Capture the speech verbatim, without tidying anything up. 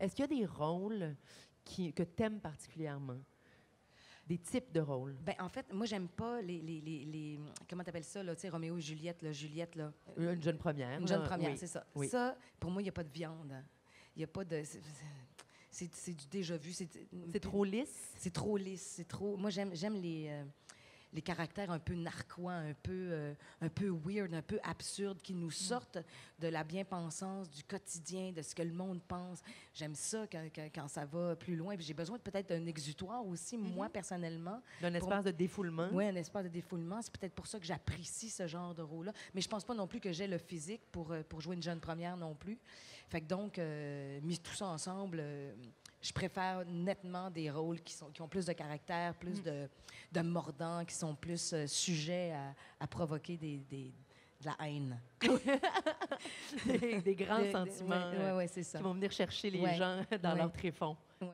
Est-ce qu'il y a des rôles qui, que tu aimes particulièrement? Des types de rôles? Bien, en fait, moi, j'aime pas les, les, les, les... Comment t'appelles ça, là? Tu sais, Roméo et Juliette, là, Juliette, là. Une jeune première. Une jeune première, oui. C'est ça. Oui. Ça, pour moi, il n'y a pas de viande. Il n'y a pas de... C'est, c'est, c'est du déjà-vu. C'est, c'est trop lisse? C'est trop lisse. C'est trop... Moi, j'aime, j'aime les... Euh, les caractères un peu narquois, un peu, euh, un peu weird, un peu absurdes, qui nous sortent de la bien-pensance, du quotidien, de ce que le monde pense. J'aime ça quand, quand, quand ça va plus loin. Puis j'ai besoin de, peut-être d'un exutoire aussi, mm-hmm. moi, personnellement. D'un espace de défoulement. Oui, un espace de défoulement. C'est peut-être pour ça que j'apprécie ce genre de rôle-là. Mais je pense pas non plus que j'ai le physique pour, pour jouer une jeune première non plus. Fait que donc, euh, mis tout ça ensemble... Euh, je préfère nettement des rôles qui, sont, qui ont plus de caractère, plus de, de mordants, qui sont plus euh, sujets à, à provoquer des, des, de la haine. des, des grands des, sentiments des, ouais, ouais, ouais, c'est ça. Qui vont venir chercher les ouais. gens dans ouais. leur tréfonds. Ouais.